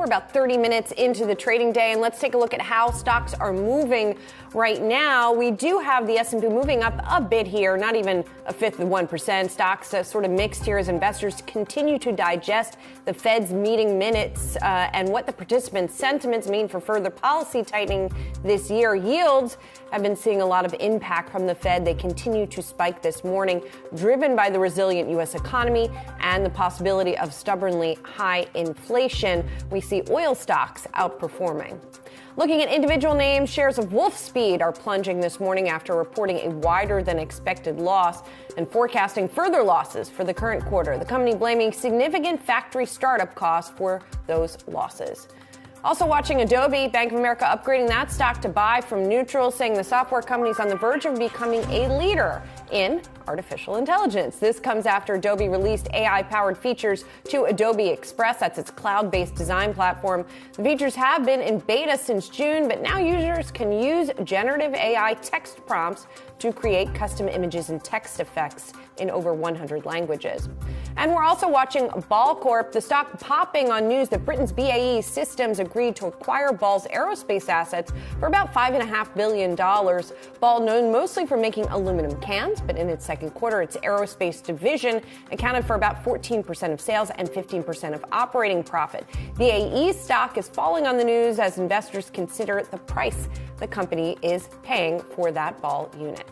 We're about 30 minutes into the trading day, and let's take a look at how stocks are moving right now. We do have the S&P moving up a bit here, not even a fifth of 1%. Stocks sort of mixed here as investors continue to digest the Fed's meeting minutes and what the participants' sentiments mean for further policy tightening this year. Yields have been seeing a lot of impact from the Fed. They continue to spike this morning, driven by the resilient U.S. economy and the possibility of stubbornly high inflation. We see oil stocks outperforming. Looking at individual names, shares of Wolfspeed are plunging this morning after reporting a wider than expected loss and forecasting further losses for the current quarter. The company blaming significant factory startup costs for those losses. Also watching Adobe, Bank of America upgrading that stock to buy from neutral, saying the software company is on the verge of becoming a leader in artificial intelligence. This comes after Adobe released AI-powered features to Adobe Express. That's its cloud-based design platform. The features have been in beta since June, but now users can use generative AI text prompts to create custom images and text effects in over 100 languages. And we're also watching Ball Corp, the stock popping on news that Britain's BAE Systems agreed to acquire Ball's aerospace assets for about $5.5 billion. Ball, known mostly for making aluminum cans, but in its second quarter, its aerospace division accounted for about 14% of sales and 15% of operating profit. BAE stock is falling on the news as investors consider the price the company is paying for that Ball unit.